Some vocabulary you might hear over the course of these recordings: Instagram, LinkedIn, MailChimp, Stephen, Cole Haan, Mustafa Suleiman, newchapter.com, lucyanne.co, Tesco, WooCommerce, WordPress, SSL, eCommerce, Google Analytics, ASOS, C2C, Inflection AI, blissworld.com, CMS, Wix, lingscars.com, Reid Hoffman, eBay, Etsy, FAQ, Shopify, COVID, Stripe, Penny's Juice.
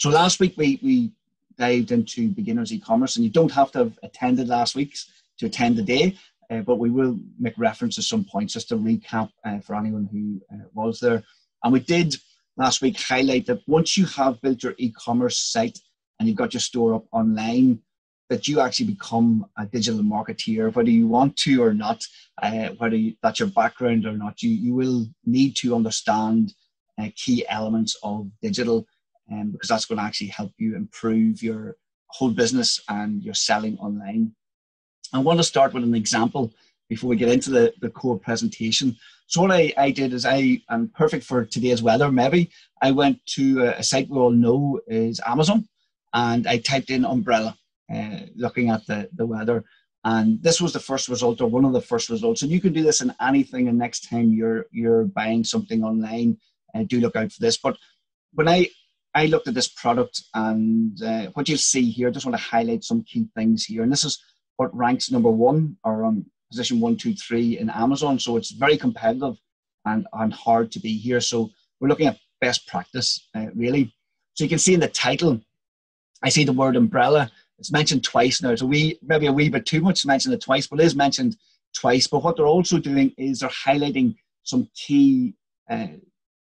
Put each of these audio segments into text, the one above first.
So last week we dived into beginners e-commerce, and you don't have to have attended last week's to attend today, but we will make reference to some points just to recap for anyone who was there. And we did last week highlight that once you have built your e-commerce site and you've got your store up online, that you actually become a digital marketeer, whether you want to or not, that's your background or not, you will need to understand key elements of digital, because that's going to actually help you improve your whole business and your selling online. I want to start with an example before we get into the core presentation. So what I did is, I'm perfect for today's weather, maybe. I went to a site we all know is Amazon, and I typed in umbrella, looking at the weather. And this was the first result, or one of the first results. And you can do this in anything, and next time you're buying something online, do look out for this. But when I looked at this product, and what you'll see here, I just want to highlight some key things here. And this is what ranks number one, or on position 1, 2, 3 in Amazon. So it's very competitive and hard to be here. So we're looking at best practice, really. So you can see in the title, I see the word umbrella. It's mentioned twice now. So maybe a wee bit too much to mention it twice, but it is mentioned twice. But what they're also doing is they're highlighting some key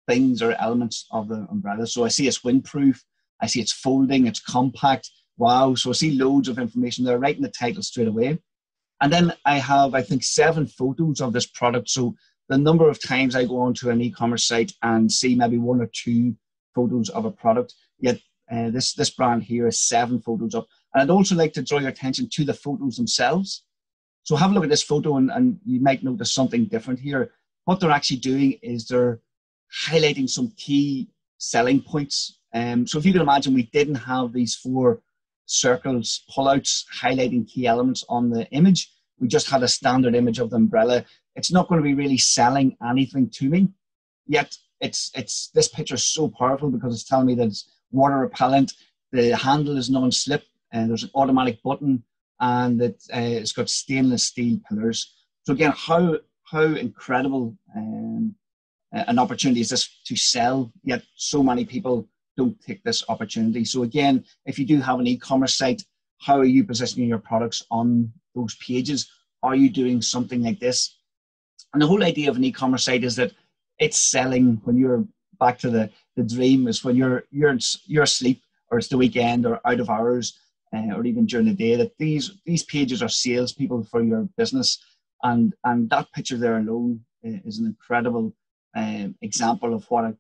things or elements of the umbrella. So I see it's windproof. I see it's folding. It's compact. Wow. So I see loads of information there right in the title straight away. And then I have, I think, 7 photos of this product. So the number of times I go onto an e-commerce site and see maybe 1 or 2 photos of a product, yet this brand here is 7 photos up. And I'd also like to draw your attention to the photos themselves. So have a look at this photo, and you might notice something different here. What they're actually doing is they're highlighting some key selling points. So if you can imagine, we didn't have these 4 circles, pullouts, highlighting key elements on the image. We just had a standard image of the umbrella. It's not going to be really selling anything to me, yet it's this picture is so powerful because it's telling me that it's water repellent, the handle is non-slip, and there's an automatic button, and it's got stainless steel pillars. So again, how incredible an opportunity is this to sell, yet so many people don't take this opportunity. So again, if you do have an e-commerce site, how are you positioning your products on those pages? Are you doing something like this? And the whole idea of an e-commerce site is that it's selling when you're back to the dream, is when you're asleep, or it's the weekend, or out of hours, or even during the day, that these pages are salespeople for your business. And that picture there alone is an incredible example of what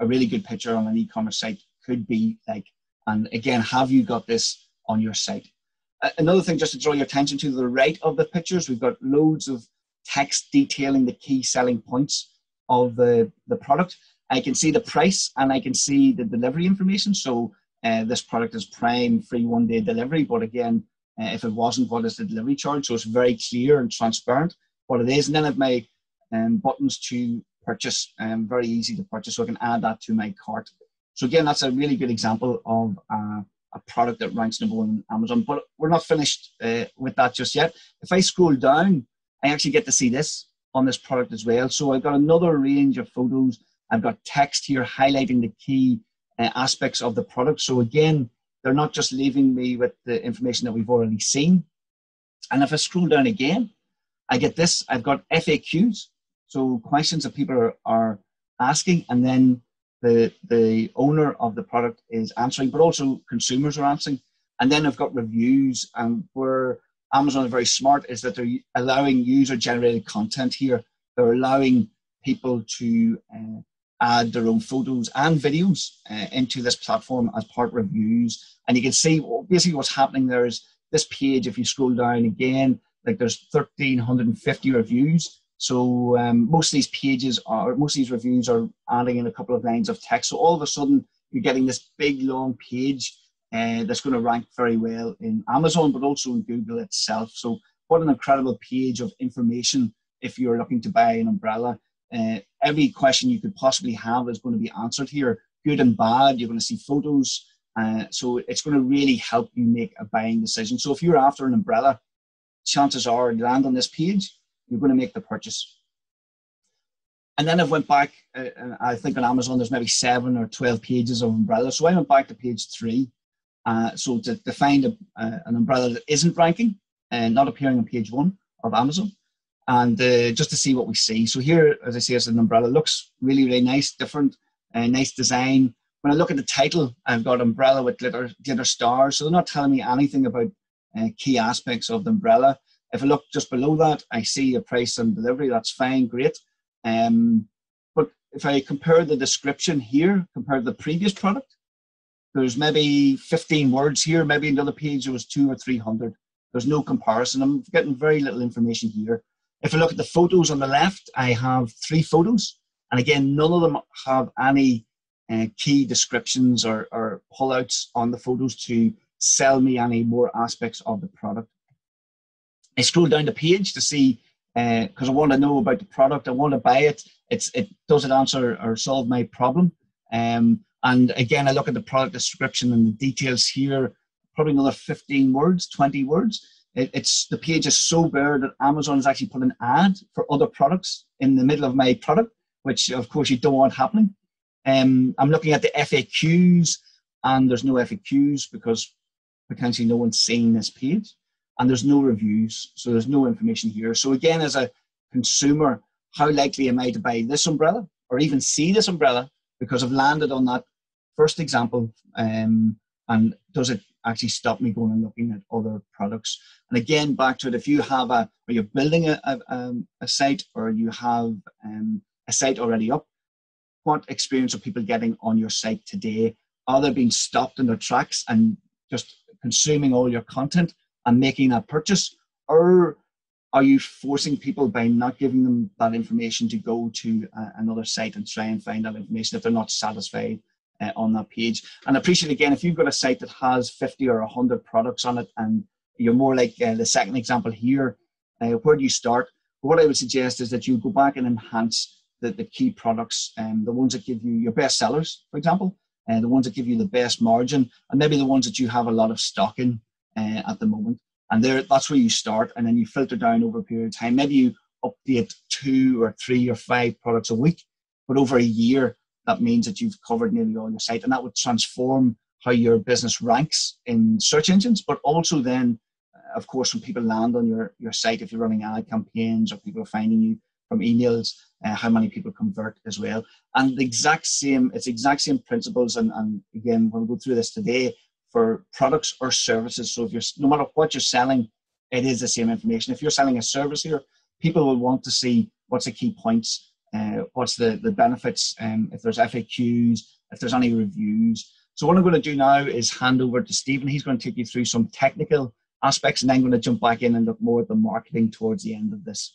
a really good picture on an e-commerce site could be like. And again, have you got this on your site? Another thing, just to draw your attention to the right of the pictures, we've got loads of text detailing the key selling points of the product. I can see the price, and I can see the delivery information. So this product is prime, free 1-day delivery. But again, if it wasn't, what is the delivery charge? So it's very clear and transparent what it is. And then I've my buttons to purchase, very easy to purchase, so I can add that to my cart. So again, that's a really good example of a product that ranks number one on Amazon. But we're not finished with that just yet. If I scroll down, I actually get to see this on this product as well. So I've got another range of photos. I've got text here highlighting the key aspects of the product. So again, they're not just leaving me with the information that we've already seen. And if I scroll down again, I get this. I've got FAQs. So questions that people are asking, and then the owner of the product is answering, but also consumers are answering. And then I've got reviews, and where Amazon is very smart is that they're allowing user-generated content here. They're allowing people to add their own photos and videos into this platform as part reviews. And you can see, well, basically what's happening there is this page, if you scroll down again, like there's 1,350 reviews. So most of these reviews are adding in a couple of lines of text. So all of a sudden, you're getting this big, long page that's going to rank very well in Amazon, but also in Google itself. So what an incredible page of information if you're looking to buy an umbrella. Every question you could possibly have is going to be answered here, good and bad. You're going to see photos. So it's going to really help you make a buying decision. So if you're after an umbrella, chances are you land on this page, you're going to make the purchase. And then I went back, I think on Amazon, there's maybe 7 or 12 pages of umbrellas. So I went back to page 3. So to find an umbrella that isn't ranking and not appearing on page 1 of Amazon, and just to see what we see. So here, as I say, it's an umbrella. Looks really, really nice, different, nice design. When I look at the title, I've got umbrella with glitter stars. So they're not telling me anything about key aspects of the umbrella. If I look just below that, I see a price and delivery. That's fine, great. But if I compare the description here compared to the previous product, there's maybe 15 words here. Maybe another page there was 200 or 300. There's no comparison. I'm getting very little information here. If I look at the photos on the left, I have 3 photos. And again, none of them have any key descriptions or pullouts on the photos to sell me any more aspects of the product. I scroll down the page to see, because I want to know about the product. I want to buy it. Does it answer or solve my problem? And again, I look at the product description and the details here. Probably another 15 words, 20 words. The page is so bare that Amazon has actually put an ad for other products in the middle of my product, which of course you don't want happening. I'm looking at the FAQs, and there's no FAQs because potentially no one's seeing this page, and there's no reviews, so there's no information here. So again, as a consumer, how likely am I to buy this umbrella or even see this umbrella because I've landed on that first example, and does it actually stop me going and looking at other products? And again, back to it, if you have or you're building a site, or you have a site already up, what experience are people getting on your site today? Are they being stopped in their tracks and just consuming all your content and making that purchase? Or are you forcing people by not giving them that information to go to another site and try and find that information if they're not satisfied on that page? And I appreciate, again, if you've got a site that has 50 or 100 products on it, and you're more like the second example here, where do you start? What I would suggest is that you go back and enhance the key products, the ones that give you your best sellers, for example, and the ones that give you the best margin, and maybe the ones that you have a lot of stock in at the moment. And that's where you start, and then you filter down over a period of time. Maybe you update 2 or 3 or 5 products a week, but over a year, that means that you've covered nearly all your site, and that would transform how your business ranks in search engines, but also then, of course, when people land on your site, if you're running ad campaigns or people are finding you from emails, how many people convert as well. And it's exact same principles. And again, we'll go through this today for products or services. So if no matter what you're selling, it is the same information. If you're selling a service here, people will want to see what's the key points, what's the benefits, if there's FAQs, if there's any reviews. So what I'm going to do now is hand over to Stephen. He's going to take you through some technical aspects, and then I'm going to jump back in and look more at the marketing towards the end of this.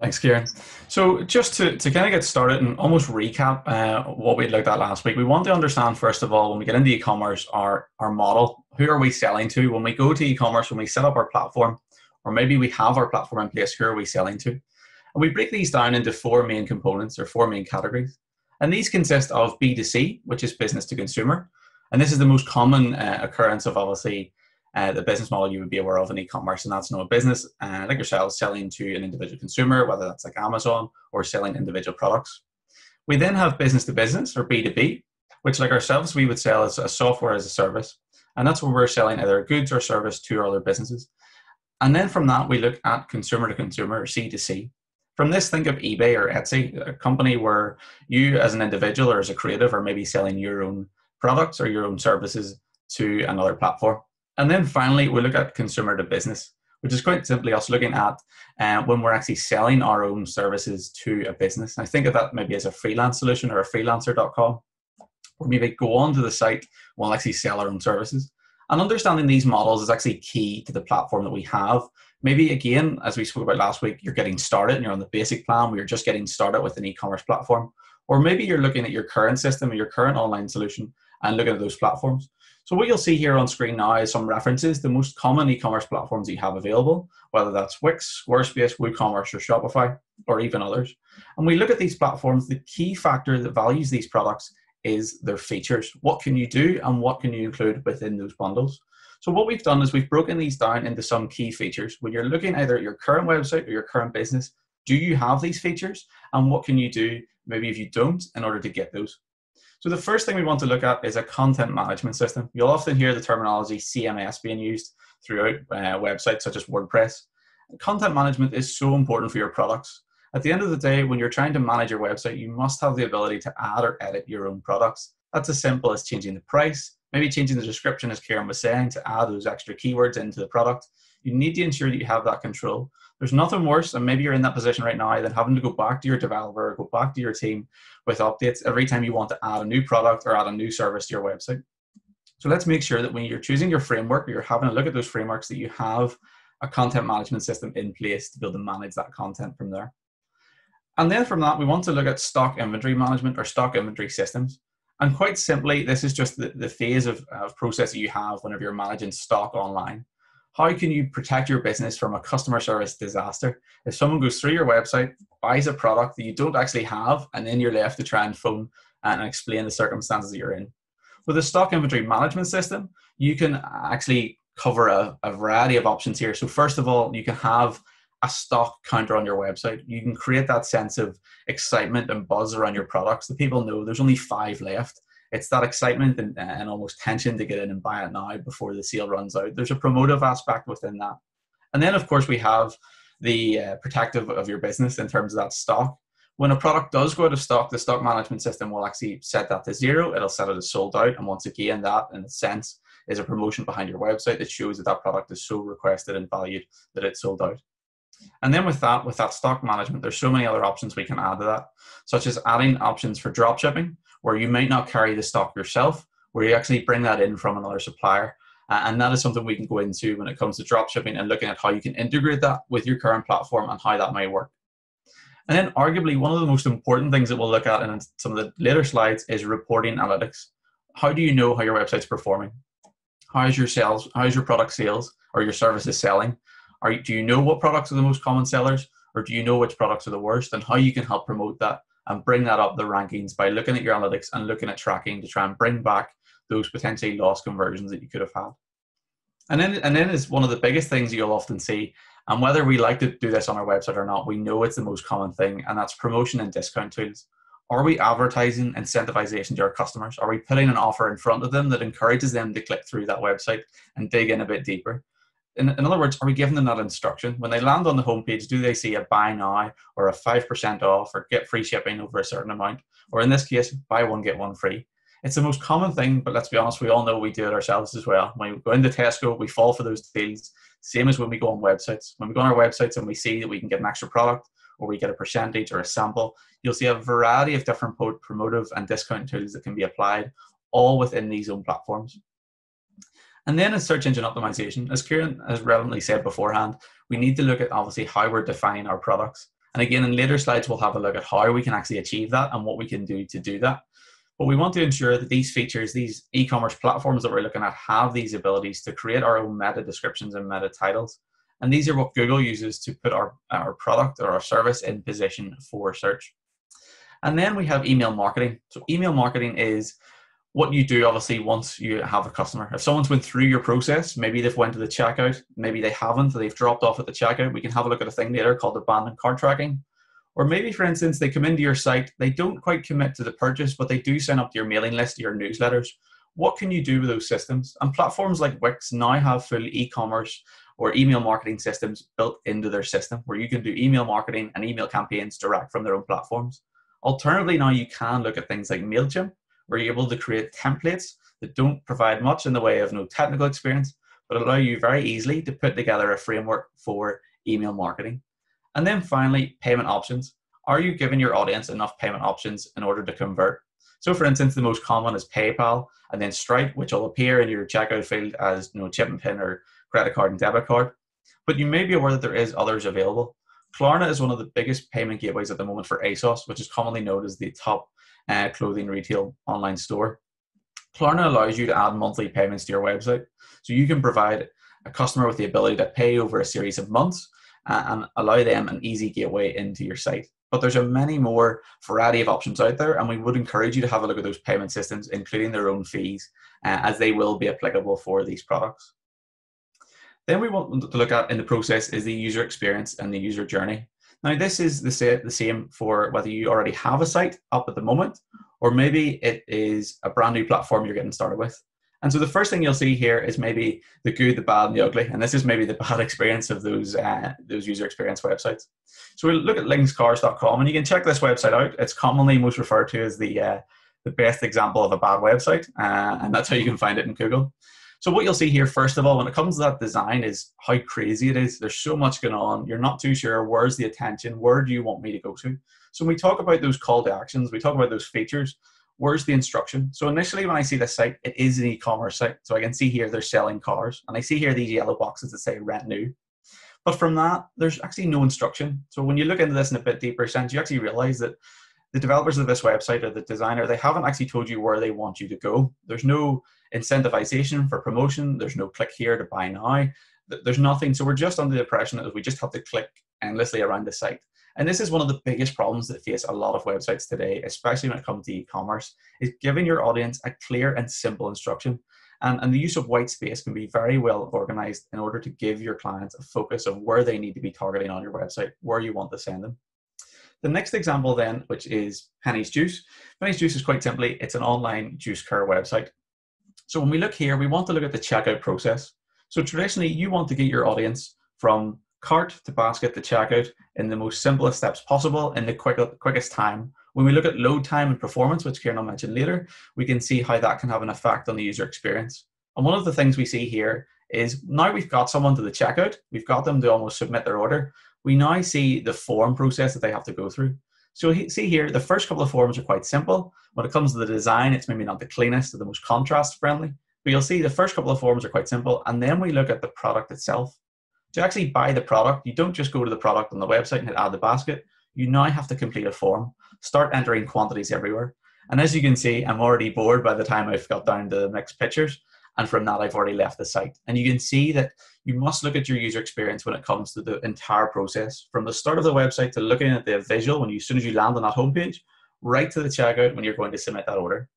Thanks, Ciarán. So just to kind of get started and almost recap what we looked at last week, we want to understand, first of all, when we get into e-commerce, our model. Who are we selling to? When we go to e-commerce, when we set up our platform, or maybe we have our platform in place, who are we selling to? And we break these down into 4 main components, or 4 main categories. And these consist of B2C, which is business to consumer. And this is the most common occurrence of, obviously, the business model you would be aware of in e-commerce, and that's a business like yourselves selling to an individual consumer, whether that's like Amazon or selling individual products. We then have business to business, or B2B, which like ourselves, we would sell as a software as a service, and that's where we're selling either goods or service to other businesses. And then from that, we look at consumer to consumer, or C2C. From this, think of eBay or Etsy, a company where you as an individual or as a creative are maybe selling your own products or your own services to another platform. And then finally, we look at consumer to business, which is quite simply us looking at when we're actually selling our own services to a business. And I think of that maybe as a freelance solution, or a freelancer.com, or maybe go onto the site, we'll actually sell our own services. And understanding these models is actually key to the platform that we have. Maybe again, as we spoke about last week, you're getting started and you're on the basic plan where you're just getting started with an e-commerce platform. Or maybe you're looking at your current system or your current online solution and looking at those platforms. So what you'll see here on screen now is some references, the most common e-commerce platforms that you have available, whether that's Wix, Squarespace, WooCommerce, or Shopify, or even others. And we look at these platforms, the key factor that values these products is their features. What can you do and what can you include within those bundles? So what we've done is we've broken these down into some key features. When you're looking either at your current website or your current business, Do you have these features? And what can you do, maybe if you don't, in order to get those? So the first thing we want to look at is a content management system. You'll often hear the terminology CMS being used throughout websites such as WordPress. Content management is so important for your products. At the end of the day, when you're trying to manage your website, you must have the ability to add or edit your own products. That's as simple as changing the price, maybe changing the description, as Ciarán was saying, to add those extra keywords into the product. You need to ensure that you have that control. There's nothing worse, and maybe you're in that position right now, than having to go back to your developer or go back to your team with updates every time you want to add a new product or add a new service to your website. So let's make sure that when you're choosing your framework, or you're having a look at those frameworks, that you have a content management system in place to be able to manage that content from there. And then from that, we want to look at stock inventory management or stock inventory systems. And quite simply, this is just the phase of process that you have whenever you're managing stock online. How can you protect your business from a customer service disaster? If someone goes through your website, buys a product that you don't actually have, and then you're left to try and phone and explain the circumstances that you're in. With a stock inventory management system, you can actually cover a variety of options here. So first of all, you can have a stock counter on your website. You can create that sense of excitement and buzz around your products. The people know there's only 5 left. It's that excitement and almost tension to get in and buy it now before the sale runs out. There's a promotive aspect within that. And then of course we have the protective of your business in terms of that stock. When a product does go out of stock, the stock management system will actually set that to 0. It'll set it as sold out. And once again, that in a sense is a promotion behind your website that shows that that product is so requested and valued that it's sold out. And then with that stock management, there's so many other options we can add to that, such as adding options for drop shipping, where you might not carry the stock yourself, where you actually bring that in from another supplier. And that is something we can go into when it comes to drop shipping and looking at how you can integrate that with your current platform and how that may work. And then arguably one of the most important things that we'll look at in some of the later slides is reporting analytics. How do you know how your website's performing? How's your product sales or your services selling? Do you know what products are the most common sellers, or do you know which products are the worst, and how you can help promote that and bring that up the rankings by looking at your analytics and looking at tracking to try and bring back those potentially lost conversions that you could have had. And then is one of the biggest things you'll often see, and whether we like to do this on our website or not, we know it's the most common thing, and that's promotion and discount tools. Are we advertising incentivization to our customers? Are we putting an offer in front of them that encourages them to click through that website and dig in a bit deeper? In other words, are we giving them that instruction? When they land on the homepage, do they see a buy now or a 5% off or get free shipping over a certain amount? Or in this case, buy one, get one free. It's the most common thing, but let's be honest, we all know we do it ourselves as well. When we go into Tesco, we fall for those deals. Same as when we go on websites. When we go on our websites and we see that we can get an extra product or we get a percentage or a sample, you'll see a variety of different promotive and discount tools that can be applied, all within these own platforms. And then in search engine optimization, as Ciarán has relevantly said beforehand, we need to look at obviously how we're defining our products. And again, in later slides, we'll have a look at how we can actually achieve that and what we can do to do that. But we want to ensure that these features, these e-commerce platforms that we're looking at, have these abilities to create our own meta descriptions and meta titles. And these are what Google uses to put our product or our service in position for search. And then we have email marketing. So email marketing is what you do obviously once you have a customer. If someone's went through your process, maybe they've went to the checkout, maybe they haven't, they've dropped off at the checkout, we can have a look at a thing later called abandoned cart tracking. Or maybe, for instance, they come into your site, they don't quite commit to the purchase, but they do sign up to your mailing list, to your newsletters. What can you do with those systems? And platforms like Wix now have full e-commerce or email marketing systems built into their system, where you can do email marketing and email campaigns direct from their own platforms. Alternatively, now you can look at things like MailChimp, where you're able to create templates that don't provide much in the way of no technical experience, but allow you very easily to put together a framework for email marketing. And then finally, payment options. Are you giving your audience enough payment options in order to convert? So for instance, the most common is PayPal and then Stripe, which will appear in your checkout field as chip and PIN or credit card and debit card. But you may be aware that there is others available. Klarna is one of the biggest payment gateways at the moment for ASOS, which is commonly known as the top clothing retail online store. Klarna allows you to add monthly payments to your website. So you can provide a customer with the ability to pay over a series of months and allow them an easy gateway into your site. But there's a many more variety of options out there, and we would encourage you to have a look at those payment systems, including their own fees, as they will be applicable for these products. Then we want to look at in the process is the user experience and the user journey. Now, this is the same for whether you already have a site up at the moment, or maybe it is a brand new platform you're getting started with. And so the first thing you'll see here is maybe the good, the bad, and the ugly. And this is maybe the bad experience of those user experience websites. So we'll look at lingscars.com, and you can check this website out. It's commonly most referred to as the best example of a bad website, and that's how you can find it in Google. So what you'll see here, first of all, when it comes to that design is how crazy it is. There's so much going on. You're not too sure where's the attention, where do you want me to go to? So when we talk about those call to actions, we talk about those features, where's the instruction? So initially when I see this site, it is an e-commerce site. So I can see here they're selling cars, and I see here these yellow boxes that say rent new. But from that, there's actually no instruction. So when you look into this in a bit deeper sense, you actually realize that the developers of this website or the designer, they haven't actually told you where they want you to go. There's no incentivization for promotion. There's no click here to buy now. There's nothing. So we're just under the impression that we just have to click endlessly around the site. And this is one of the biggest problems that face a lot of websites today, especially when it comes to e-commerce, is giving your audience a clear and simple instruction. And the use of white space can be very well organized in order to give your clients a focus of where they need to be targeting on your website, where you want to send them. The next example then, which is Penny's Juice. Penny's Juice is quite simply, it's an online juice cur website. So when we look here, we want to look at the checkout process. So traditionally, you want to get your audience from cart to basket to checkout in the most simplest steps possible in the quickest time. When we look at load time and performance, which Ciarán will mention later, we can see how that can have an effect on the user experience. And one of the things we see here is now we've got someone to the checkout, we've got them to almost submit their order, we now see the form process that they have to go through. So you see here, the first couple of forms are quite simple. When it comes to the design, it's maybe not the cleanest or the most contrast friendly, but you'll see the first couple of forms are quite simple. And then we look at the product itself. To actually buy the product, you don't just go to the product on the website and hit add the basket. You now have to complete a form, start entering quantities everywhere. And as you can see, I'm already bored by the time I've got down to the next pictures. And from that, I've already left the site. And you can see that you must look at your user experience when it comes to the entire process, from the start of the website to looking at the visual when you, as soon as you land on that homepage, right to the checkout when you're going to submit that order.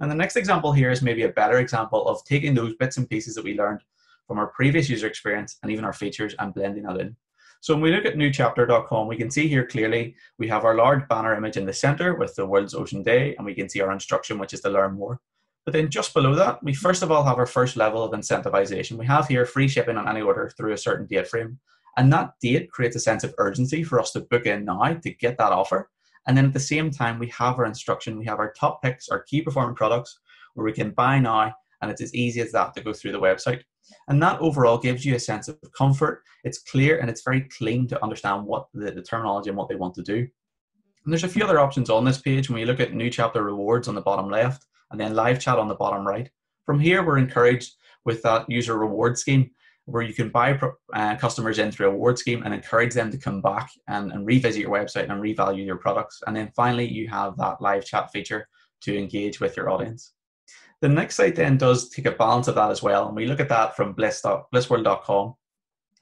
And the next example here is maybe a better example of taking those bits and pieces that we learned from our previous user experience and even our features and blending that in. So when we look at newchapter.com, we can see here clearly, we have our large banner image in the center with the world's ocean day, and we can see our instruction, which is to learn more. But then just below that, we first of all have our first level of incentivization. We have here free shipping on any order through a certain date frame. And that date creates a sense of urgency for us to book in now to get that offer. And then at the same time, we have our instruction. We have our top picks, our key performing products, where we can buy now. And it's as easy as that to go through the website. And that overall gives you a sense of comfort. It's clear and it's very clean to understand what the terminology and what they want to do. And there's a few other options on this page. When you look at New Chapter Rewards on the bottom left, and then live chat on the bottom right. From here, we're encouraged with that user reward scheme where you can buy customers in through a reward scheme and encourage them to come back and revisit your website and revalue your products. And then finally, you have that live chat feature to engage with your audience. The next site then does take a balance of that as well. And we look at that from blissworld.com.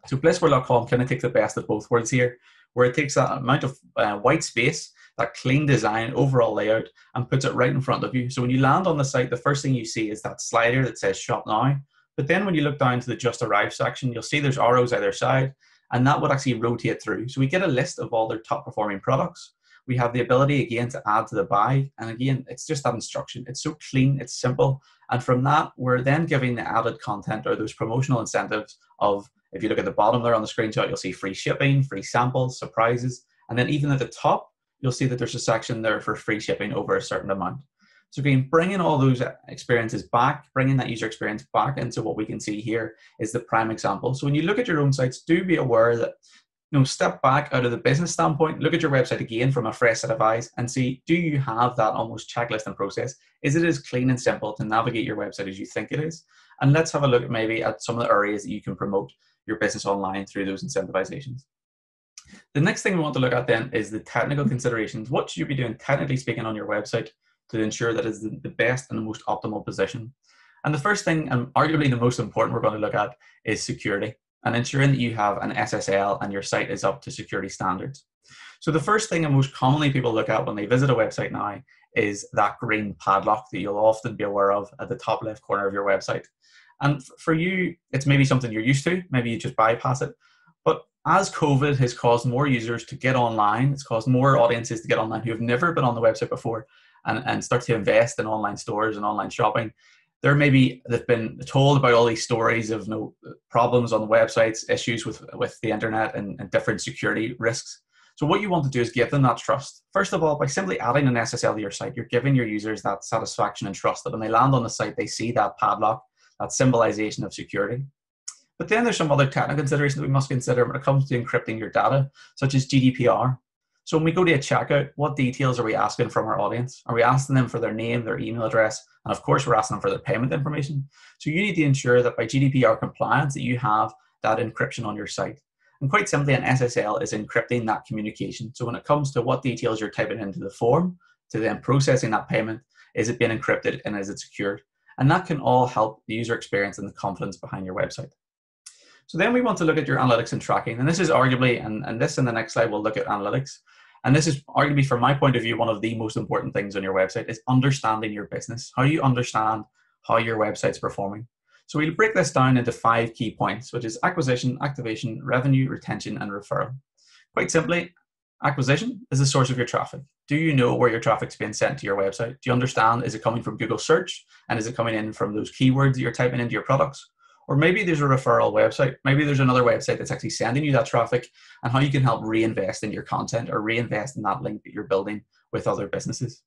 So blissworld.com kind of takes the best of both worlds here, where it takes that amount of white space, that clean design, overall layout, and puts it right in front of you. So when you land on the site, the first thing you see is that slider that says shop now. But then when you look down to the just arrived section, you'll see there's arrows either side, and that would actually rotate through. So we get a list of all their top performing products. We have the ability again to add to the buy. And again, it's just that instruction. It's so clean, it's simple. And from that, we're then giving the added content or those promotional incentives of, if you look at the bottom there on the screenshot, you'll see free shipping, free samples, surprises. And then even at the top, you'll see that there's a section there for free shipping over a certain amount. So again, bringing all those experiences back, bringing that user experience back into what we can see here is the prime example. So when you look at your own sites, do be aware that, you know, step back out of the business standpoint, look at your website again from a fresh set of eyes and see, do you have that almost checklist and process? Is it as clean and simple to navigate your website as you think it is? And let's have a look at maybe at some of the areas that you can promote your business online through those incentivizations. The next thing we want to look at then is the technical considerations. What should you be doing technically speaking on your website to ensure that it's the best and the most optimal position? And the first thing, and arguably the most important we're going to look at, is security and ensuring that you have an SSL and your site is up to security standards. So the first thing and most commonly people look at when they visit a website now is that green padlock that you'll often be aware of at the top left corner of your website. And for you, it's maybe something you're used to, maybe you just bypass it. But as COVID has caused more users to get online, it's caused more audiences to get online who have never been on the website before and start to invest in online stores and online shopping. There may be, they've been told about all these stories of problems on the websites, issues with the internet and different security risks. So what you want to do is give them that trust. First of all, by simply adding an SSL to your site, you're giving your users that satisfaction and trust that when they land on the site, they see that padlock, that symbolization of security. But then there's some other technical considerations that we must consider when it comes to encrypting your data, such as GDPR. So when we go to a checkout, what details are we asking from our audience? Are we asking them for their name, their email address? And of course, we're asking them for their payment information. So you need to ensure that by GDPR compliance that you have that encryption on your site. And quite simply, an SSL is encrypting that communication. So when it comes to what details you're typing into the form, to then processing that payment, is it being encrypted and is it secured? And that can all help the user experience and the confidence behind your website. So then we want to look at your analytics and tracking. And this is arguably, and this in the next slide, we'll look at analytics. And this is arguably, from my point of view, one of the most important things on your website is understanding your business, how you understand how your website's performing. So we'll break this down into 5 key points, which is acquisition, activation, revenue, retention, and referral. Quite simply, acquisition is the source of your traffic. Do you know where your traffic's being sent to your website? Do you understand, is it coming from Google search? And is it coming in from those keywords that you're typing into your products? Or maybe there's a referral website. Maybe there's another website that's actually sending you that traffic, and how you can help reinvest in your content or reinvest in that link that you're building with other businesses.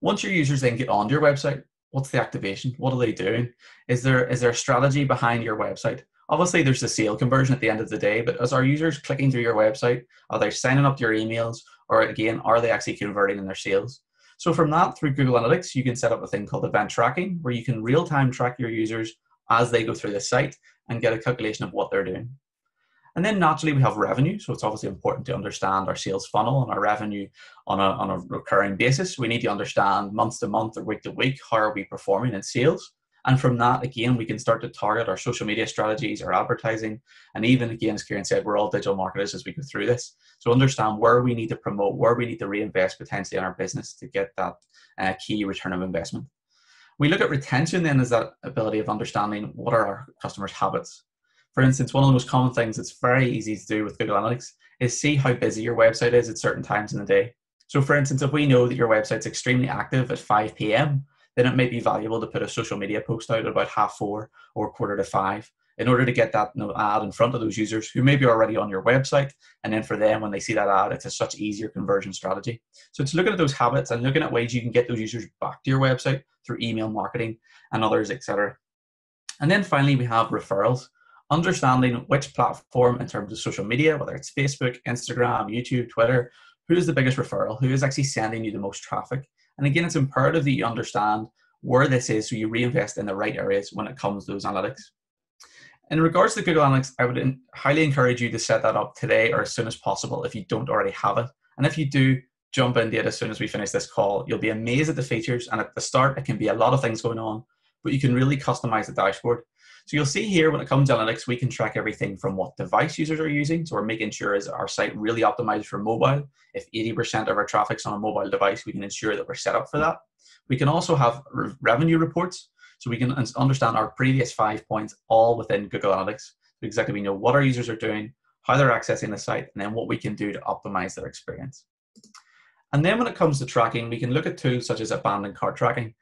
Once your users then get onto your website, what's the activation? What are they doing? Is there a strategy behind your website? Obviously, there's the sale conversion at the end of the day, but as our users clicking through your website, are they signing up to your emails? Or again, are they actually converting in their sales? So from that, through Google Analytics, you can set up a thing called event tracking, where you can real-time track your users as they go through the site and get a calculation of what they're doing. And then naturally, we have revenue. So it's obviously important to understand our sales funnel and our revenue on a recurring basis. We need to understand month to month or week to week, how are we performing in sales? And from that, again, we can start to target our social media strategies, our advertising. And even again, as Ciarán said, we're all digital marketers as we go through this. So understand where we need to promote, where we need to reinvest potentially in our business to get that key return of investment. We look at retention then as that ability of understanding what are our customers' habits. For instance, one of the most common things that's very easy to do with Google Analytics is see how busy your website is at certain times in the day. So for instance, if we know that your website's extremely active at 5 p.m., then it may be valuable to put a social media post out at about 4:30 or 4:45 in order to get that ad in front of those users who may be already on your website. And then for them, when they see that ad, it's a such easier conversion strategy. So it's looking at those habits and looking at ways you can get those users back to your website through email marketing and others, etc. And then finally, we have referrals. Understanding which platform in terms of social media, whether it's Facebook, Instagram, YouTube, Twitter, who is the biggest referral, who is actually sending you the most traffic. And again, it's imperative that you understand where this is so you reinvest in the right areas when it comes to those analytics. In regards to Google Analytics, I would highly encourage you to set that up today or as soon as possible if you don't already have it. And if you do, jump into it as soon as we finish this call. You'll be amazed at the features, and at the start, it can be a lot of things going on, but you can really customize the dashboard. So you'll see here when it comes to analytics, we can track everything from what device users are using. So we're making sure is our site really optimized for mobile. If 80% of our traffic's on a mobile device, we can ensure that we're set up for that. We can also have revenue reports. So we can understand our previous 5 points all within Google Analytics. So exactly we know what our users are doing, how they're accessing the site, and then what we can do to optimize their experience. And then when it comes to tracking, we can look at tools such as abandoned cart tracking,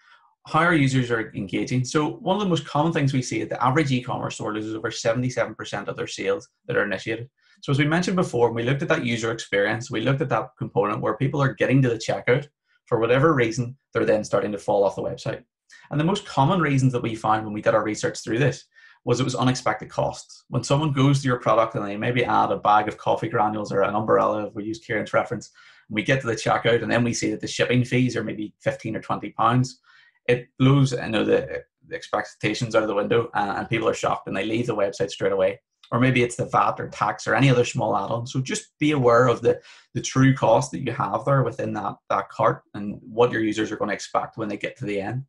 how our users are engaging. So one of the most common things we see is the average e-commerce store loses over 77% of their sales that are initiated. So as we mentioned before, we looked at that user experience, we looked at that component where people are getting to the checkout, for whatever reason, they're then starting to fall off the website. And the most common reasons that we found when we did our research through this was it was unexpected costs. When someone goes to your product and they maybe add a bag of coffee granules or an umbrella, if we use Ciarán's reference, and we get to the checkout and then we see that the shipping fees are maybe £15 or £20, it blows the expectations out of the window and people are shocked and they leave the website straight away. Or maybe it's the VAT or tax or any other small add-on. So just be aware of the true cost that you have there within that cart and what your users are going to expect when they get to the end.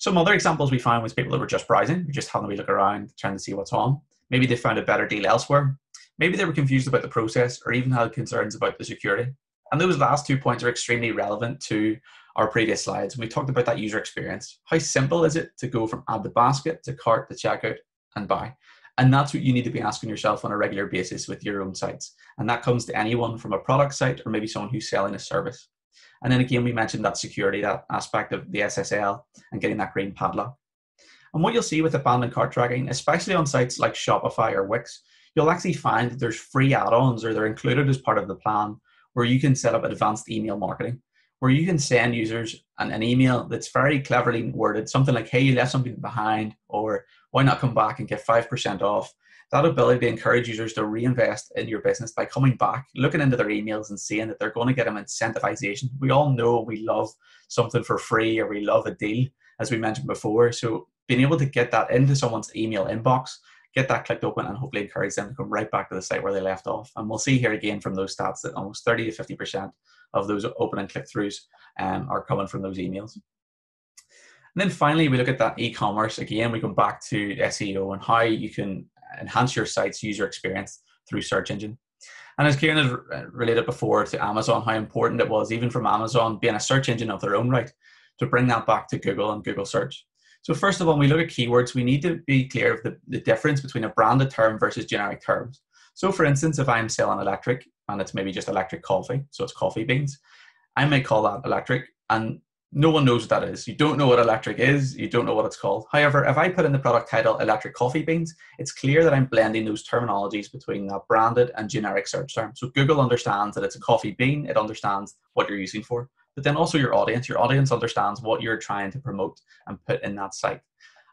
Some other examples we found was people that were just browsing, just having a wee look around, trying to see what's on. Maybe they found a better deal elsewhere. Maybe they were confused about the process or even had concerns about the security. And those last 2 points are extremely relevant to our previous slides. We talked about that user experience. How simple is it to go from add to basket to cart to checkout and buy? And that's what you need to be asking yourself on a regular basis with your own sites. And that comes to anyone from a product site or maybe someone who's selling a service. And then again, we mentioned that security, that aspect of the SSL and getting that green padlock. And what you'll see with abandoned cart tracking, especially on sites like Shopify or Wix, you'll actually find that there's free add-ons, or they're included as part of the plan, where you can set up advanced email marketing, where you can send users an email that's very cleverly worded, something like, hey, you left something behind, or why not come back and get 5% off. That ability to encourage users to reinvest in your business by coming back, looking into their emails and seeing that they're going to get them incentivization. We all know we love something for free, or we love a deal, as we mentioned before. So being able to get that into someone's email inbox, get that clicked open, and hopefully encourage them to come right back to the site where they left off. And we'll see here again from those stats that almost 30 to 50% of those open and click-throughs are coming from those emails. And then finally, we look at that e-commerce. Again, we come back to SEO and how you can enhance your site's user experience through search engine. And as Ciarán has related before to Amazon, how important it was, even from Amazon being a search engine of their own right, to bring that back to Google and Google search. So first of all, when we look at keywords, we need to be clear of the difference between a branded term versus generic terms. So for instance, if I'm selling electric, and it's maybe just electric coffee, so it's coffee beans, I may call that electric, and no one knows what that is. You don't know what electric is, you don't know what it's called. However, if I put in the product title electric coffee beans, it's clear that I'm blending those terminologies between that branded and generic search term. So Google understands that it's a coffee bean, it understands what you're using for, but then also your audience. Your audience understands what you're trying to promote and put in that site.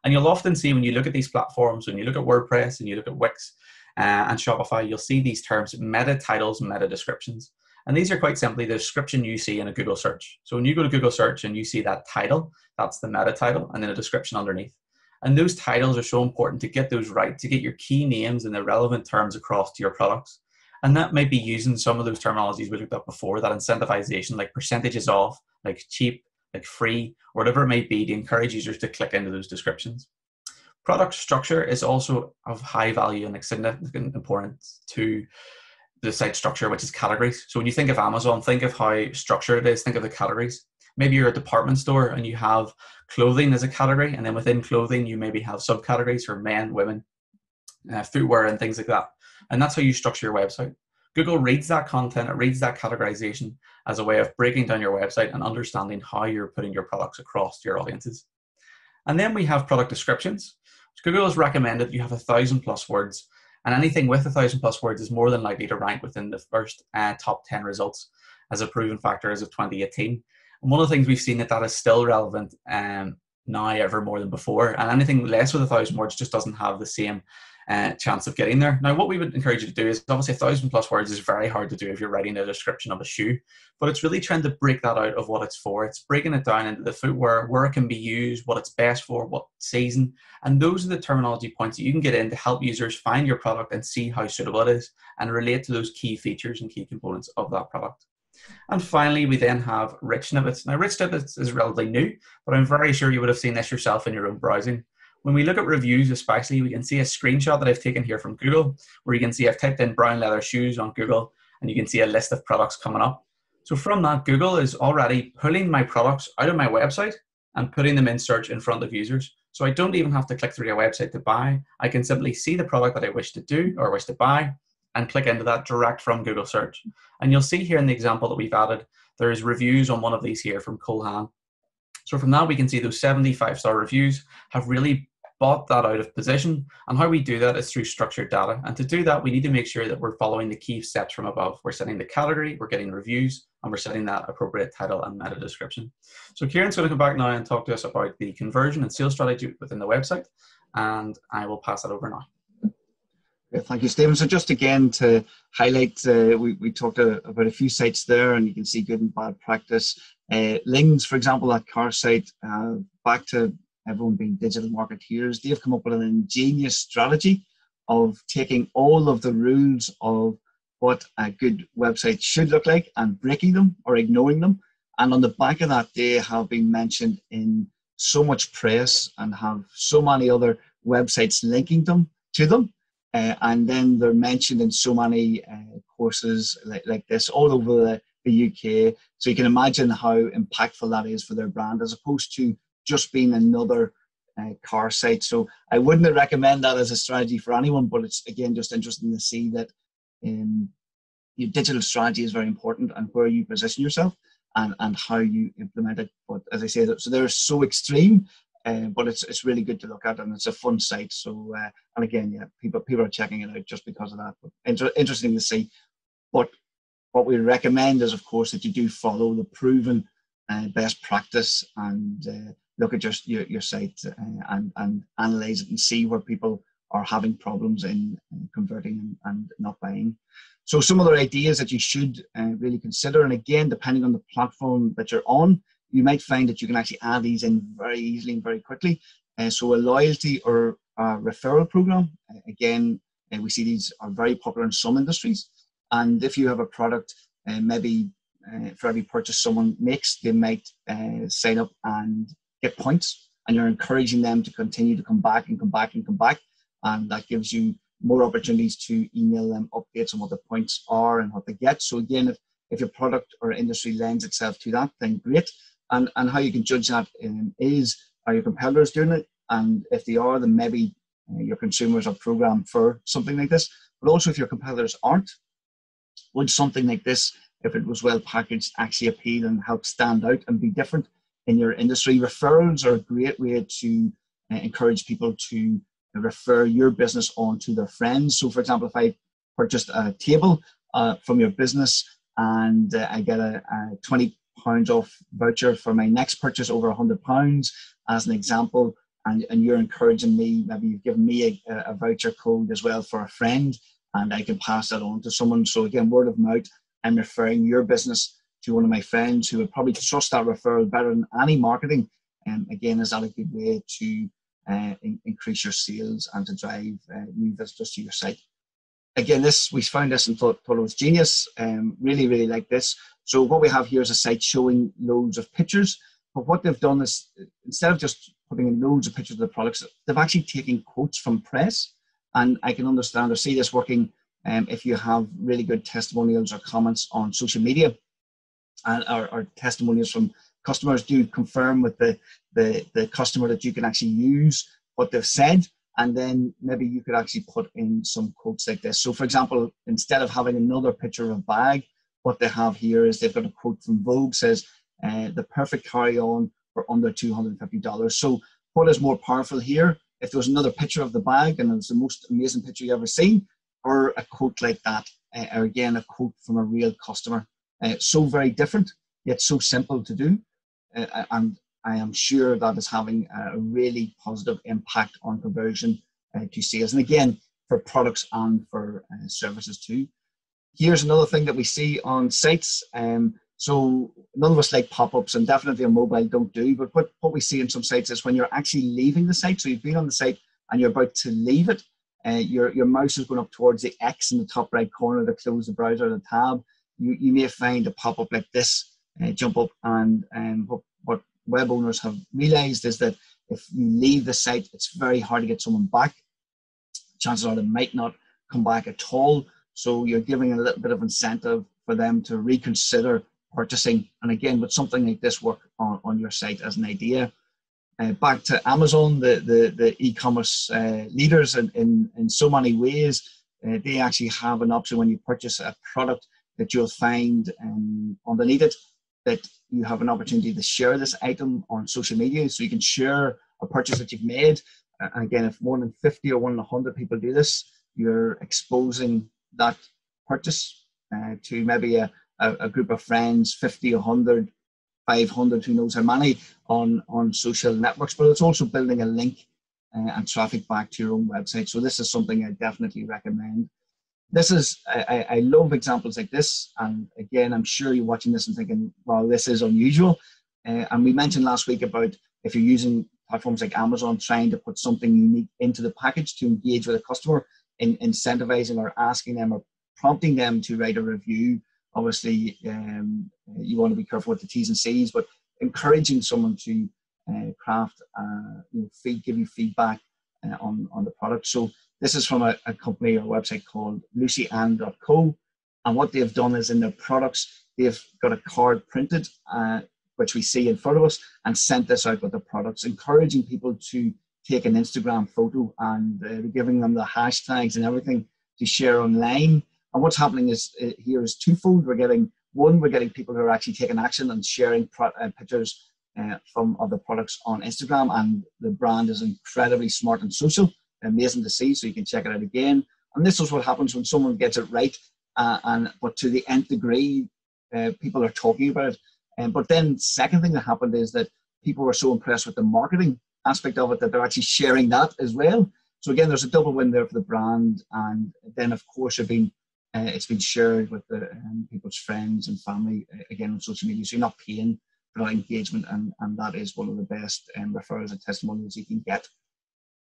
And you'll often see when you look at these platforms, when you look at WordPress and you look at Wix and Shopify, you'll see these terms, meta titles, meta descriptions. And these are quite simply the description you see in a Google search. So when you go to Google search and you see that title, that's the meta title, and then a description underneath. And those titles are so important to get those right, to get your key names and the relevant terms across to your products. And that might be using some of those terminologies we looked at before, that incentivization, like percentages off, like cheap, like free, or whatever it may be, to encourage users to click into those descriptions. Product structure is also of high value and significant importance to the site structure, which is categories. So when you think of Amazon, think of how structured it is, think of the categories. Maybe you're a department store and you have clothing as a category, and then within clothing you maybe have subcategories for men, women, footwear and things like that. And that's how you structure your website. Google reads that content, it reads that categorization as a way of breaking down your website and understanding how you're putting your products across to your audiences. And then we have product descriptions. Google has recommended you have 1,000+ words, and anything with 1,000+ words is more than likely to rank within the first top 10 results as a proven factor as of 2018. And one of the things we've seen that is still relevant now ever more than before. And anything less with 1,000 words just doesn't have the same chance of getting there. Now, what we would encourage you to do is, obviously 1,000+ words is very hard to do if you're writing a description of a shoe, but it's really trying to break that out of what it's for. It's breaking it down into the footwear, where it can be used, what it's best for, what season, and those are the terminology points that you can get in to help users find your product and see how suitable it is and relate to those key features and key components of that product. And finally, we then have rich snippets. Now, rich snippets is relatively new, but I'm very sure you would have seen this yourself in your own browsing. When we look at reviews especially, we can see a screenshot that I've taken here from Google, where you can see I've typed in brown leather shoes on Google, and you can see a list of products coming up. So from that, Google is already pulling my products out of my website and putting them in search in front of users. So I don't even have to click through their website to buy. I can simply see the product that I wish to do or wish to buy and click into that direct from Google search. And you'll see here in the example that we've added, there is reviews on one of these here from Cole Haan. So from that, we can see those 75-star reviews have really bought that out of position, and how we do that is through structured data. And to do that, we need to make sure that we're following the key steps from above. We're setting the category, we're getting reviews, and we're setting that appropriate title and meta description. So Ciarán's going to come back now and talk to us about the conversion and sales strategy within the website, and I will pass that over now. Thank you, Stephen. So just again to highlight, we talked about a few sites there, and you can see good and bad practice. Lings, for example, that car site, back to everyone being digital marketeers, they've come up with an ingenious strategy of taking all of the rules of what a good website should look like and breaking them or ignoring them. And on the back of that, they have been mentioned in so much press and have so many other websites linking them to them. And then they're mentioned in so many courses like this all over the UK. So you can imagine how impactful that is for their brand, as opposed to just being another car site. So I wouldn't recommend that as a strategy for anyone, but it's again just interesting to see that your digital strategy is very important and where you position yourself and how you implement it. But as I say, so they're so extreme, but it's really good to look at, and it's a fun site. So and again, yeah, people are checking it out just because of that. But interesting to see. But what we recommend is, of course, that you do follow the proven best practice and look at just your site and analyze it and see where people are having problems in converting and not buying. So some other ideas that you should really consider, and again, depending on the platform that you're on, you might find that you can actually add these in very easily and very quickly. So a loyalty or a referral program, again, we see these are very popular in some industries. And if you have a product, maybe for every purchase someone makes, they might sign up and get points, and you're encouraging them to continue to come back and come back and come back. And that gives you more opportunities to email them updates on what the points are and what they get. So again, if your product or industry lends itself to that, then great. And how you can judge that is, are your competitors doing it? And if they are, then maybe your consumers are programmed for something like this. But also if your competitors aren't, would something like this, if it was well packaged, actually appeal and help stand out and be different in your industry? Referrals are a great way to encourage people to refer your business on to their friends. So for example, if I purchased a table from your business and I get a £20 off voucher for my next purchase over £100 as an example, and you're encouraging me, maybe you've given me a voucher code as well for a friend, and I can pass that on to someone. So again, word of mouth, I'm referring your business to one of my friends who would probably trust that referral better than any marketing. And again, is that a good way to increase your sales and to drive new visitors to your site? Again, this, we found this and thought it was genius. Really, really like this. So what we have here is a site showing loads of pictures. But what they've done is, instead of just putting in loads of pictures of the products, they've actually taken quotes from press. And I can understand or see this working if you have really good testimonials or comments on social media, and or testimonials from customers. Do confirm with the customer that you can actually use what they've said, and then maybe you could actually put in some quotes like this. So for example, instead of having another picture of a bag, what they have here is they've got a quote from Vogue, says, the perfect carry-on for under $250. So what is more powerful here? If there was another picture of the bag and it's the most amazing picture you've ever seen, or a quote like that, or again, a quote from a real customer. So very different, yet so simple to do. And I am sure that is having a really positive impact on conversion to sales. And again, for products and for services too. Here's another thing that we see on sites. So none of us like pop-ups, and definitely on mobile don't do, but what we see in some sites is when you're actually leaving the site, so you've been on the site and you're about to leave it, your mouse is going up towards the X in the top right corner to close the browser or the tab. You may find a pop-up like this jump up, and what web owners have realized is that if you leave the site, it's very hard to get someone back. Chances are they might not come back at all. So you're giving a little bit of incentive for them to reconsider purchasing. And again, with something like this, work on your site as an idea. Back to Amazon, the e-commerce leaders in so many ways, they actually have an option when you purchase a product that you'll find underneath it, that you have an opportunity to share this item on social media. So you can share a purchase that you've made. And again, if more than 50 or 100 people do this, you're exposing that purchase to maybe a group of friends, 50, 100, 500, who knows how many, on social networks. But it's also building a link and traffic back to your own website. So this is something I definitely recommend. This is, I love examples like this. And again, I'm sure you're watching this and thinking, well, this is unusual. And we mentioned last week about if you're using platforms like Amazon, trying to put something unique into the package to engage with a customer, in incentivizing or asking them or prompting them to write a review. Obviously, you want to be careful with the T's and C's, but encouraging someone to craft, give you feedback on the product. So this is from a company or website called lucyanne.co. And what they've done is in their products, they've got a card printed, which we see in front of us, and sent this out with the products, encouraging people to take an Instagram photo, and we're giving them the hashtags and everything to share online. And what's happening is here is twofold. We're getting people who are actually taking action and sharing pictures from other products on Instagram, and the brand is incredibly smart and social, amazing to see, so you can check it out again. And this is what happens when someone gets it right, but to the nth degree, people are talking about it. But then second thing that happened is that people were so impressed with the marketing aspect of it that they're actually sharing that as well. So again, there's a double win there for the brand. And then, of course, it's been shared with the, people's friends and family, again, on social media. So you're not paying for that engagement. And that is one of the best referrals and testimonials you can get.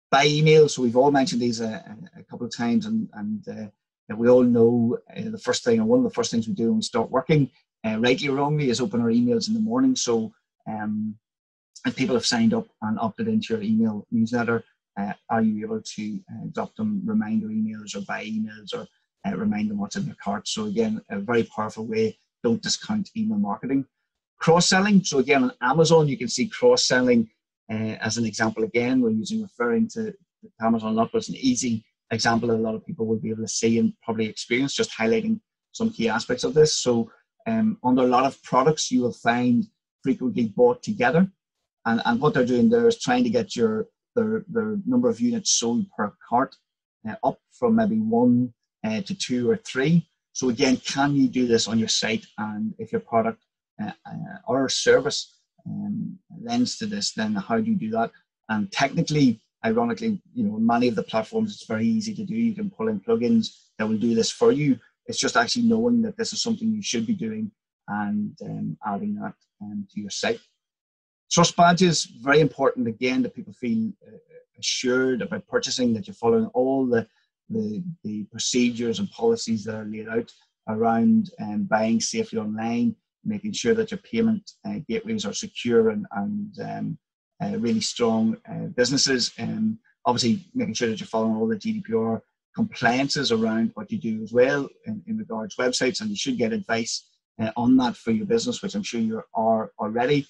By email, so we've all mentioned these a couple of times, and we all know the first thing, or one of the first things we do when we start working, rightly or wrongly, is open our emails in the morning. So if people have signed up and opted into your email newsletter, are you able to drop them reminder emails or buy emails, or remind them what's in their cart? So again, a very powerful way. Don't discount email marketing. Cross-selling, so again, on Amazon, you can see cross-selling. As an example, again, we're referring to Amazon a lot, but it's an easy example that a lot of people will be able to see and probably experience, just highlighting some key aspects of this. So under a lot of products, you will find frequently bought together. And what they're doing there is trying to get their number of units sold per cart up from maybe 1 to 2 or 3. So again, can you do this on your site? And if your product or service lens to this, then how do you do that? And technically, ironically, many of the platforms, it's very easy to do. You can pull in plugins that will do this for you. It's just actually knowing that this is something you should be doing and adding that to your site. Trust badges, very important, again, that people feel assured about purchasing, that you're following all the procedures and policies that are laid out around buying safely online, making sure that your payment gateways are secure and really strong businesses. Obviously, making sure that you're following all the GDPR compliances around what you do as well in regards to websites. And you should get advice on that for your business, which I'm sure you are already.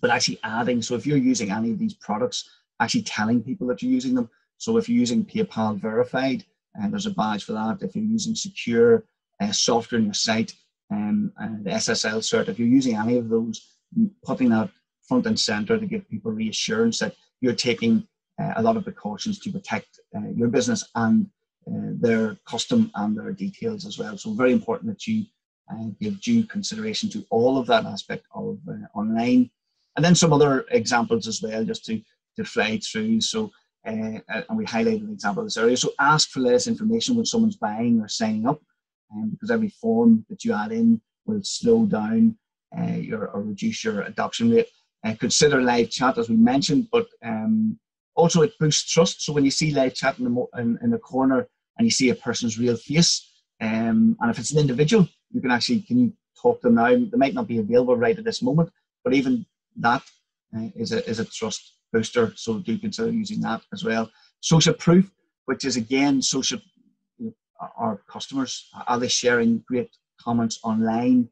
But actually adding, so if you're using any of these products, actually telling people that you're using them. So if you're using PayPal Verified, there's a badge for that. If you're using secure software on your site, and the SSL cert, if you're using any of those, putting that front and center to give people reassurance that you're taking a lot of precautions to protect your business and their custom and their details as well. So very important that you give due consideration to all of that aspect of online. And then some other examples as well, just to fly through. So and we highlighted an example of this earlier. So ask for less information when someone's buying or signing up. Because every form that you add in will slow down or reduce your adoption rate. Consider live chat, as we mentioned, but also it boosts trust. So when you see live chat in the corner and you see a person's real face, and if it's an individual, you can actually, you talk to them now? They might not be available right at this moment, but even that is a trust booster. So do consider using that as well. Social proof, which is again social. Our customers, are they sharing great comments online?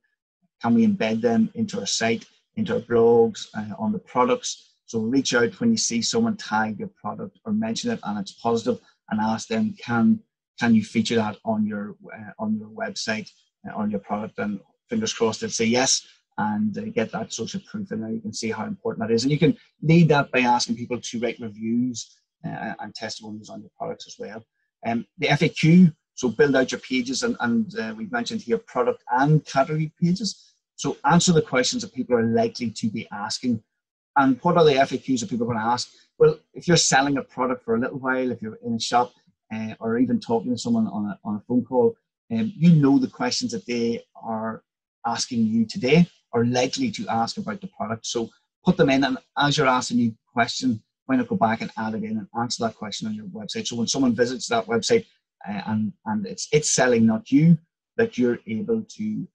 Can we embed them into our site, into our blogs, on the products? So reach out when you see someone tag your product or mention it and it's positive, and ask them, can you feature that on your website, on your product? And fingers crossed they'll say yes, and get that social proof in there. You can see how important that is, and you can lead that by asking people to write reviews and testimonials on your products as well. The FAQ. So build out your pages, and we've mentioned here product and category pages. So answer the questions that people are likely to be asking. And what are the FAQs that people are going to ask? Well, if you're selling a product for a little while, if you're in a shop or even talking to someone on a phone call, the questions that they are asking you today are likely to ask about the product. So put them in, and as you're asking you a question, why not go back and add it in and answer that question on your website. So when someone visits that website, and it's selling, not you, that you're able to,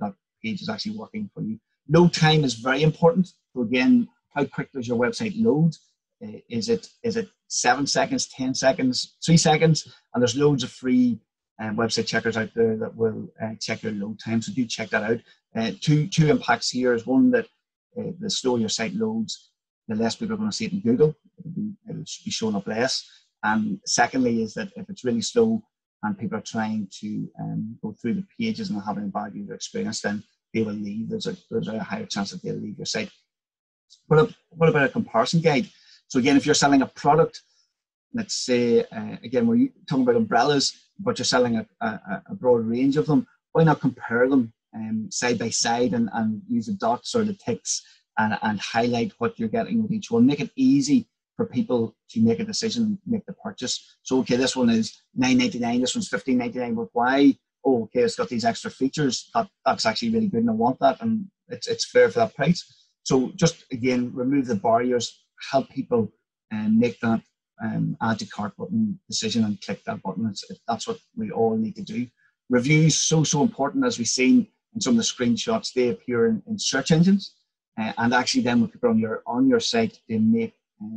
that page is actually working for you. Load time is very important. So again, how quick does your website load? Is it 7 seconds, 10 seconds, 3 seconds? And there's loads of free website checkers out there that will check your load time. So do check that out. Two impacts here is one that the slower your site loads, the less people are going to see it in Google. It'll be shown up less. And secondly is that if it's really slow and people are trying to go through the pages and having a bad user experience, then they will leave. There's a higher chance that they'll leave your site. What about a comparison guide? So again, if you're selling a product, let's say, again, we're talking about umbrellas, but you're selling a broad range of them, why not compare them side by side and use the dots or the ticks and highlight what you're getting with each one. Make it easy for people to make a decision, make the purchase. So, okay, this one is $9.99, this one's $15.99, but why? Oh, okay, it's got these extra features. That's actually really good and I want that, and it's fair for that price. So just, again, remove the barriers, help people make that add to cart button decision and click that button. That's what we all need to do. Reviews, so important. As we've seen in some of the screenshots, they appear in search engines. And actually then when people are on your site, they make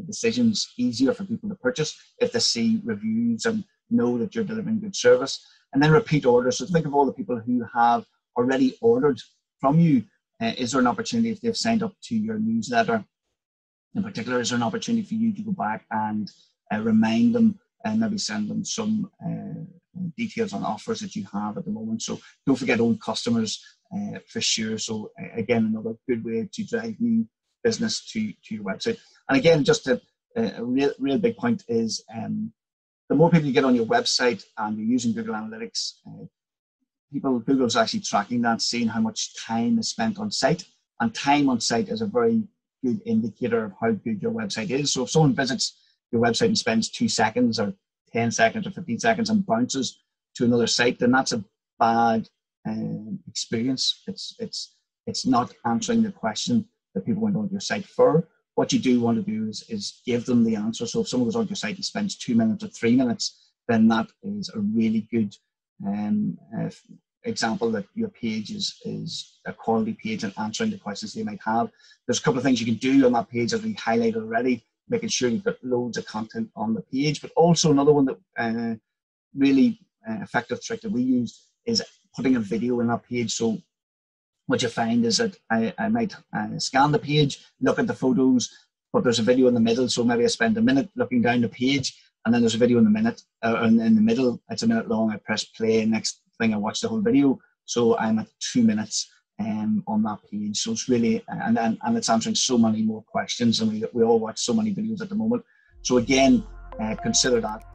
decisions easier for people to purchase if they see reviews and know that you're delivering good service. And then repeat orders. So think of all the people who have already ordered from you. Is there an opportunity if they've signed up to your newsletter? In particular, is there an opportunity for you to go back and remind them and maybe send them some details on offers that you have at the moment? So don't forget old customers for sure. So again, another good way to drive new business to your website. And again, just a real big point is the more people you get on your website and you're using Google Analytics, Google's actually tracking that, seeing how much time is spent on site. And time on site is a very good indicator of how good your website is. So if someone visits your website and spends 2 seconds or 10 seconds or 15 seconds and bounces to another site, then that's a bad experience. It's not answering the question that people went onto your site for. What you do want to do is give them the answer. So if someone goes onto your site and spends 2 minutes or 3 minutes, then that is a really good example that your page is a quality page and answering the questions they might have. There's a couple of things you can do on that page as we highlighted already, making sure you've got loads of content on the page. But also another one that really effective trick that we use is putting a video in that page. So what you find is that I might scan the page, look at the photos, but there's a video in the middle. So maybe I spend a minute looking down the page, and then there's a video in the middle. It's a minute long. I press play. Next thing, I watch the whole video. So I'm at 2 minutes on that page. So it's really, and it's answering so many more questions. And we all watch so many videos at the moment. So again, consider that.